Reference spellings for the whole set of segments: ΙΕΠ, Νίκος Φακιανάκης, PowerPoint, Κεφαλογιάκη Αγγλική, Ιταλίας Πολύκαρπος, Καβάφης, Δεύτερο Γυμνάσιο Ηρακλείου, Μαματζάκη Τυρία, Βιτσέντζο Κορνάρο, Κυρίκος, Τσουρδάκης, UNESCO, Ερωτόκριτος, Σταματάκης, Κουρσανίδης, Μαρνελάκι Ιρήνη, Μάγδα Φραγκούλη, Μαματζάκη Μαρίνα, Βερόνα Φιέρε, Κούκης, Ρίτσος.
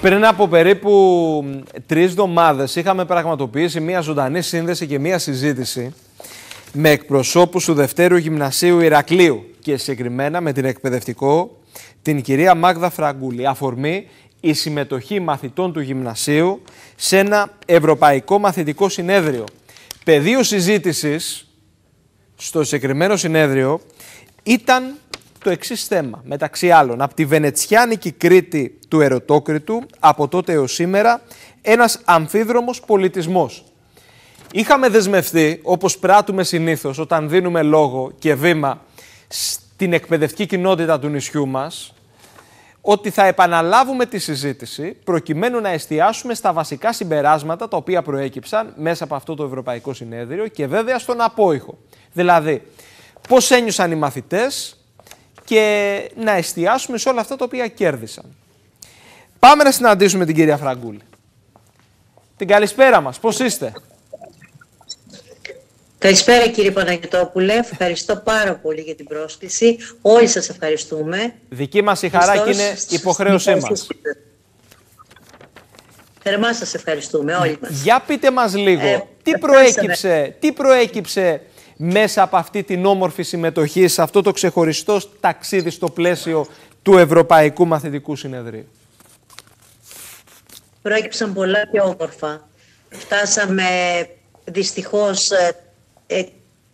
Πριν από περίπου 3 εβδομάδες είχαμε πραγματοποιήσει μία ζωντανή σύνδεση και μία συζήτηση με εκπροσώπους του Δευτέρου Γυμνασίου Ηρακλείου και συγκεκριμένα με την εκπαιδευτικό, την κυρία Μάγδα Φραγκούλη. Αφορμή η συμμετοχή μαθητών του Γυμνασίου σε ένα Ευρωπαϊκό Μαθητικό Συνέδριο. Πεδίο συζήτησης στο συγκεκριμένο συνέδριο ήταν το εξής θέμα, μεταξύ άλλων, από τη Βενετσιάνικη Κρήτη του Ερωτόκριτου, από τότε έως σήμερα, ένας αμφίδρομος πολιτισμός. Είχαμε δεσμευτεί, όπως πράττουμε συνήθως όταν δίνουμε λόγο και βήμα στην εκπαιδευτική κοινότητα του νησιού μας, ότι θα επαναλάβουμε τη συζήτηση προκειμένου να εστιάσουμε στα βασικά συμπεράσματα τα οποία προέκυψαν μέσα από αυτό το Ευρωπαϊκό Συνέδριο και βέβαια στον απόϊχο. Δηλαδή, πώς ένιωσαν οι μαθητές και να εστιάσουμε σε όλα αυτά τα οποία κέρδισαν. Πάμε να συναντήσουμε την κυρία Φραγκούλη. Την καλησπέρα μας. Πώς είστε? Καλησπέρα κύριε Παναγιωτόπουλε. Ευχαριστώ πάρα πολύ για την πρόσκληση. Όλοι σας ευχαριστούμε. Δική μας η χαρά και είναι υποχρέωσή μας. Θερμά σας ευχαριστούμε όλοι μας. Για πείτε μας λίγο. Τι προέκυψε μέσα από αυτή την όμορφη συμμετοχή σε αυτό το ξεχωριστό ταξίδι στο πλαίσιο του Ευρωπαϊκού Μαθητικού Συνεδρίου? Προέκυψαν πολλά και όμορφα. Φτάσαμε δυστυχώς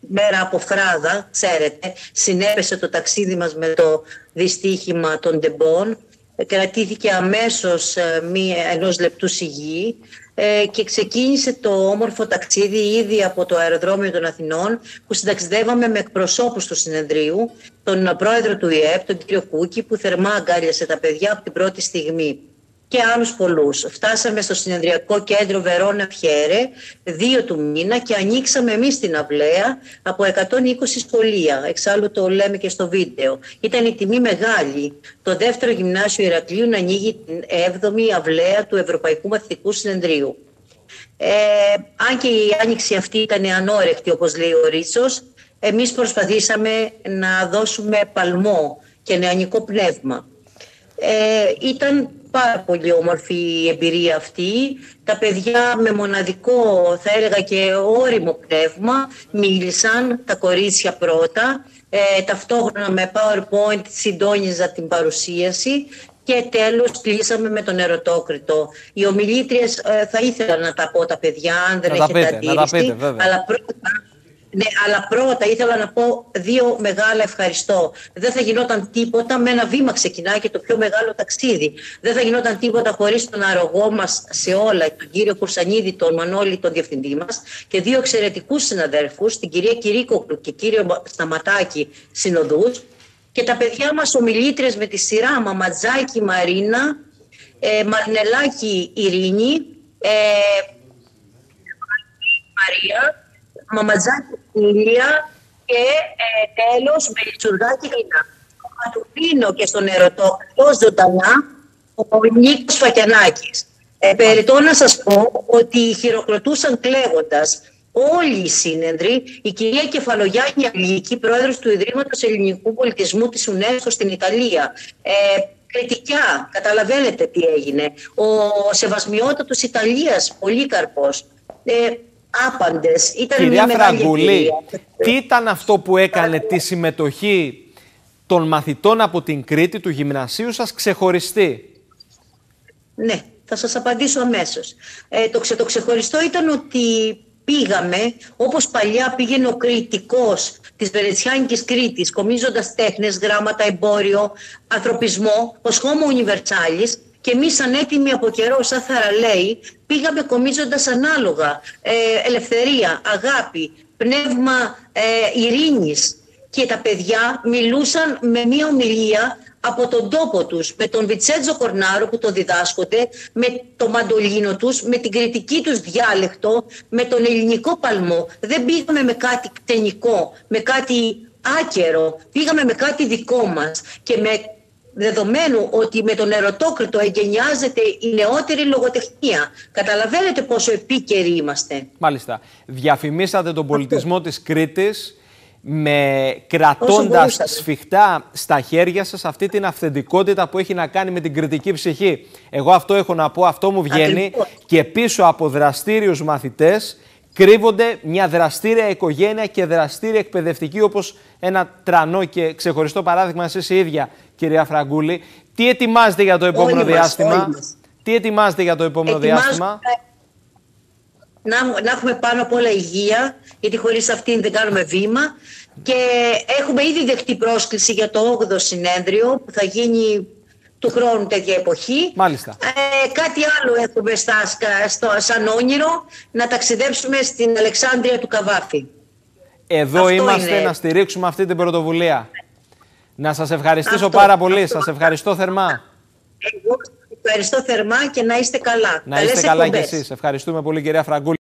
μέρα από φράδα, ξέρετε. Συνέπεσε το ταξίδι μας με το δυστύχημα των τεμπών. Κρατήθηκε αμέσως ενός λεπτού σιγή και ξεκίνησε το όμορφο ταξίδι ήδη από το αεροδρόμιο των Αθηνών, που συνταξιδεύαμε με εκπροσώπους του συνεδρίου, τον πρόεδρο του ΙΕΠ, τον κύριο Κούκη, που θερμά αγκάλιασε τα παιδιά από την πρώτη στιγμή, και άλλους πολλούς. Φτάσαμε στο συνεδριακό κέντρο Βερόνα Φιέρε 2 του μήνα και ανοίξαμε εμείς την αυλαία από 120 σχολεία. Εξάλλου το λέμε και στο βίντεο. Ήταν η τιμή μεγάλη. Το δεύτερο γυμνάσιο Ηρακλείου να ανοίγει την 7η αυλαία του Ευρωπαϊκού Μαθητικού Συνεδρίου. Αν και η άνοιξη αυτή ήταν ανώρεκτη, όπως λέει ο Ρίτσος, εμείς προσπαθήσαμε να δώσουμε παλμό και νεανικό πνεύμα. Ήταν πάρα πολύ όμορφη η εμπειρία αυτή. Τα παιδιά με μοναδικό, θα έλεγα, και ώριμο πνεύμα μίλησαν, τα κορίτσια πρώτα. Ταυτόχρονα με PowerPoint συντόνιζα την παρουσίαση και τέλος κλείσαμε με τον Ερωτόκριτο. Οι ομιλήτριες, θα ήθελα να τα πω τα παιδιά, αν δεν έχετε αντίληψη, αλλά πρώτα ήθελα να πω 2 μεγάλα ευχαριστώ. Δεν θα γινόταν τίποτα, με ένα βήμα ξεκινάει και το πιο μεγάλο ταξίδι. Δεν θα γινόταν τίποτα χωρίς τον αρρωγό μας σε όλα, τον κύριο Κουρσανίδη, τον Μανώλη, τον διευθυντή μας, και 2 εξαιρετικούς συναδέλφους, την κυρία Κυρίκο και κύριο Σταματάκη, συνοδούς, και τα παιδιά μας ομιλήτρες με τη σειρά Μαματζάκη Μαρίνα, Μαρνελάκι Ιρήνη, Μαρία, Μαματζάκη Τυρία και τέλος με Τσουρδάκη το Κατουρίνο, και στον Ερωτόκριτο ζωντανά ο Νίκος Φακιανάκης. Περιττώ να σας πω ότι χειροκροτούσαν κλαίγοντας όλοι οι σύνεδροι. Η κυρία Κεφαλογιάκη Αγγλική, πρόεδρος του Ιδρύματος Ελληνικού Πολιτισμού της UNESCO στην Ιταλία, κριτικά, καταλαβαίνετε τι έγινε, ο σεβασμιότατος Ιταλίας Πολύκαρπος, άπαντες. Ήταν κυρία Φραγκούλη, τι ήταν αυτό που έκανε τη συμμετοχή των μαθητών από την Κρήτη του γυμνασίου σας ξεχωριστή? Ναι, θα σας απαντήσω αμέσως. Το ξεχωριστό ήταν ότι πήγαμε, όπως παλιά πήγαινε ο κριτικός της Βενετσιάνικης Κρήτης, κομίζοντας τέχνες, γράμματα, εμπόριο, ανθρωπισμό, ως homo universalis. Και εμείς, σαν έτοιμοι από καιρό, σαν θαραλέοι, πήγαμε κομίζοντας ανάλογα ελευθερία, αγάπη, πνεύμα ειρήνης. Και τα παιδιά μιλούσαν με μία ομιλία από τον τόπο τους, με τον Βιτσέντζο Κορνάρο που το διδάσκονται, με το μαντολίνο τους, με την κριτική τους διάλεκτο, με τον ελληνικό παλμό. Δεν πήγαμε με κάτι κτενικό, με κάτι άκερο, πήγαμε με κάτι δικό μας και με... Δεδομένου ότι με τον Ερωτόκριτο εγκαινιάζεται η νεότερη λογοτεχνία. Καταλαβαίνετε πόσο επίκαιροι είμαστε. Μάλιστα. Διαφημίσατε τον πολιτισμό της Κρήτης με κρατώντας σφιχτά στα χέρια σας αυτή την αυθεντικότητα που έχει να κάνει με την κριτική ψυχή. Εγώ αυτό έχω να πω, αυτό μου βγαίνει. Ακριβώς. Και πίσω από δραστήριους μαθητές κρύβονται μια δραστήρια οικογένεια και δραστήρια εκπαιδευτική, όπως ένα τρανό και ξεχωριστό παράδειγμα εσείς η ίδια, κυρία Φραγκούλη. Τι ετοιμάζετε για το επόμενο διάστημα? Τι ετοιμάζετε για το επόμενο διάστημα? Να έχουμε πάνω απ' όλα υγεία, γιατί χωρίς αυτήν δεν κάνουμε βήμα. Και έχουμε ήδη δεχτεί πρόσκληση για το 8ο συνέδριο που θα γίνει του χρόνου τέτοια εποχή. Μάλιστα. Κάτι άλλο έχουμε σαν όνειρο, να ταξιδέψουμε στην Αλεξάνδρεια του Καβάφη. Εδώ αυτό είμαστε, να στηρίξουμε αυτή την πρωτοβουλία. Να σας ευχαριστήσω πάρα πολύ. Σας ευχαριστώ θερμά. Εγώ ευχαριστώ θερμά και να είστε καλά. Να είστε καλά κι εσείς. Ευχαριστούμε πολύ, κυρία Φραγκούλη.